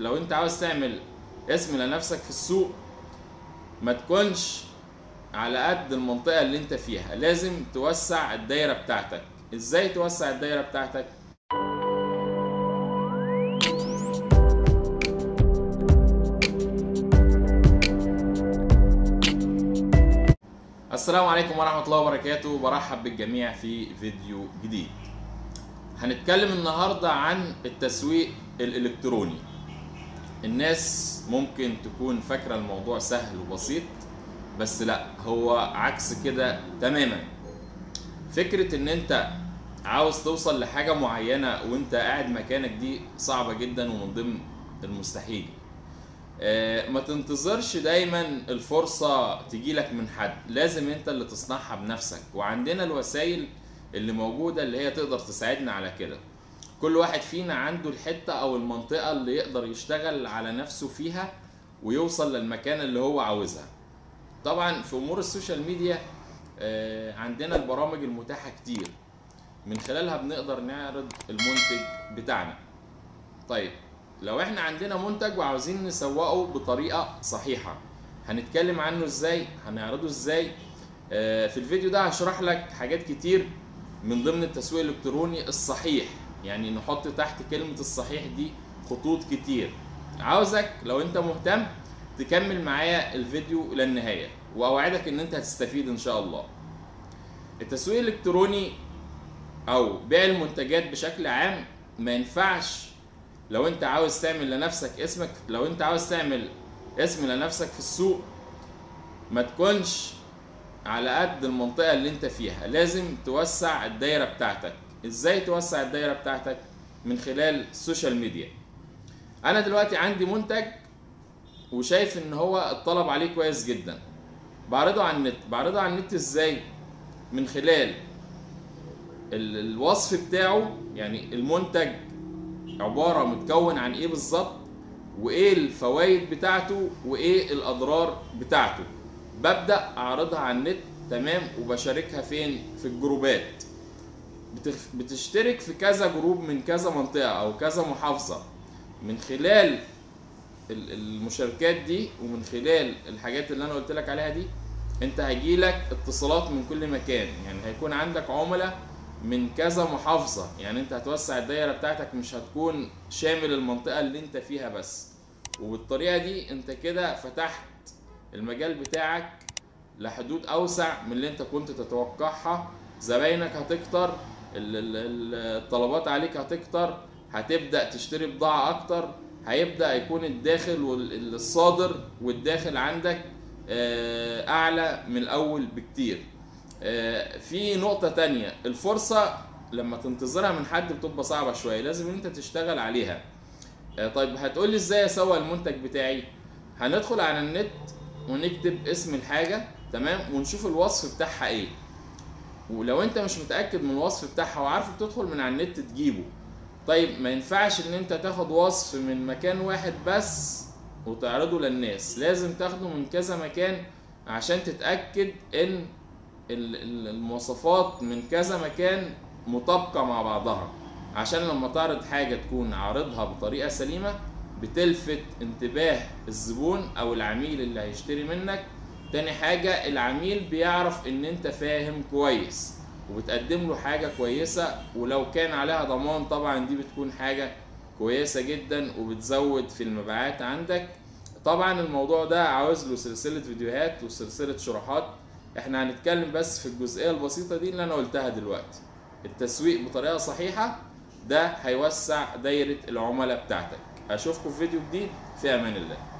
لو انت عاوز تعمل اسم لنفسك في السوق ما تكونش على قد المنطقة اللي انت فيها، لازم توسع الدايرة بتاعتك. ازاي توسع الدايرة بتاعتك؟ السلام عليكم ورحمة الله وبركاته، برحب بالجميع في فيديو جديد. هنتكلم النهاردة عن التسويق الإلكتروني. الناس ممكن تكون فاكرة الموضوع سهل وبسيط، بس لا، هو عكس كده تماما. فكرة ان انت عاوز توصل لحاجة معينة وانت قاعد مكانك دي صعبة جدا ومن ضمن المستحيل. ما تنتظرش دايما الفرصة تجيلك من حد، لازم انت اللي تصنعها بنفسك، وعندنا الوسائل اللي موجودة اللي هي تقدر تساعدنا على كده. كل واحد فينا عنده الحتة او المنطقة اللي يقدر يشتغل على نفسه فيها ويوصل للمكان اللي هو عاوزها. طبعا في امور السوشيال ميديا عندنا البرامج المتاحة كتير، من خلالها بنقدر نعرض المنتج بتاعنا. طيب لو احنا عندنا منتج وعاوزين نسوقه بطريقة صحيحة، هنتكلم عنه ازاي؟ هنعرضه ازاي؟ في الفيديو ده هشرح لك حاجات كتير من ضمن التسويق الالكتروني الصحيح، يعني نحط تحت كلمة الصحيح دي خطوط كتير. عاوزك لو انت مهتم تكمل معايا الفيديو للنهاية، واوعدك ان انت هتستفيد ان شاء الله. التسويق الالكتروني او بيع المنتجات بشكل عام ما ينفعش لو انت عاوز تعمل لنفسك اسمك، لو انت عاوز تعمل اسم لنفسك في السوق ما تكونش على قد المنطقة اللي انت فيها، لازم توسع الدايرة بتاعتك. ازاي توسع الدايرة بتاعتك؟ من خلال السوشيال ميديا. انا دلوقتي عندي منتج وشايف ان هو الطلب عليه كويس جدا، بعرضه على النت. بعرضه على النت ازاي؟ من خلال الوصف بتاعه، يعني المنتج عبارة متكون عن ايه بالظبط، وايه الفوائد بتاعته، وايه الاضرار بتاعته. ببدأ اعرضها على النت، تمام، وبشاركها فين؟ في الجروبات. بتشترك في كذا جروب من كذا منطقة او كذا محافظة. من خلال المشاركات دي ومن خلال الحاجات اللي انا قلت لك عليها دي، انت هيجيلك اتصالات من كل مكان، يعني هيكون عندك عملاء من كذا محافظة. يعني انت هتوسع الدايرة بتاعتك، مش هتكون شامل المنطقة اللي انت فيها بس. وبالطريقة دي انت كده فتحت المجال بتاعك لحدود اوسع من اللي انت كنت تتوقعها. زباينك هتكتر، الطلبات عليك هتكتر، هتبدأ تشتري بضاعة اكتر، هيبدأ يكون الداخل والصادر والداخل عندك اعلى من الاول بكتير. في نقطة تانية، الفرصة لما تنتظرها من حد بتبقى صعبة شوية، لازم انت تشتغل عليها. طيب هتقولي ازاي اسوق المنتج بتاعي؟ هندخل على النت ونكتب اسم الحاجة، تمام، ونشوف الوصف بتاعها ايه. ولو انت مش متأكد من الوصف بتاعها وعارف، بتدخل من على النت تجيبه. طيب ما ينفعش ان انت تاخد وصف من مكان واحد بس وتعرضه للناس، لازم تاخده من كذا مكان عشان تتأكد ان المواصفات من كذا مكان مطابقة مع بعضها، عشان لما تعرض حاجة تكون عارضها بطريقة سليمة بتلفت انتباه الزبون او العميل اللي هيشتري منك. تاني حاجة، العميل بيعرف ان انت فاهم كويس وبتقدم له حاجة كويسة، ولو كان عليها ضمان طبعا دي بتكون حاجة كويسة جدا وبتزود في المبيعات عندك. طبعا الموضوع ده عاوز له سلسلة فيديوهات وسلسلة شروحات، احنا هنتكلم بس في الجزئية البسيطة دي اللي انا قلتها دلوقتي. التسويق بطريقة صحيحة ده هيوسع دايرة العملاء بتاعتك. اشوفكم في فيديو جديد، في امان الله.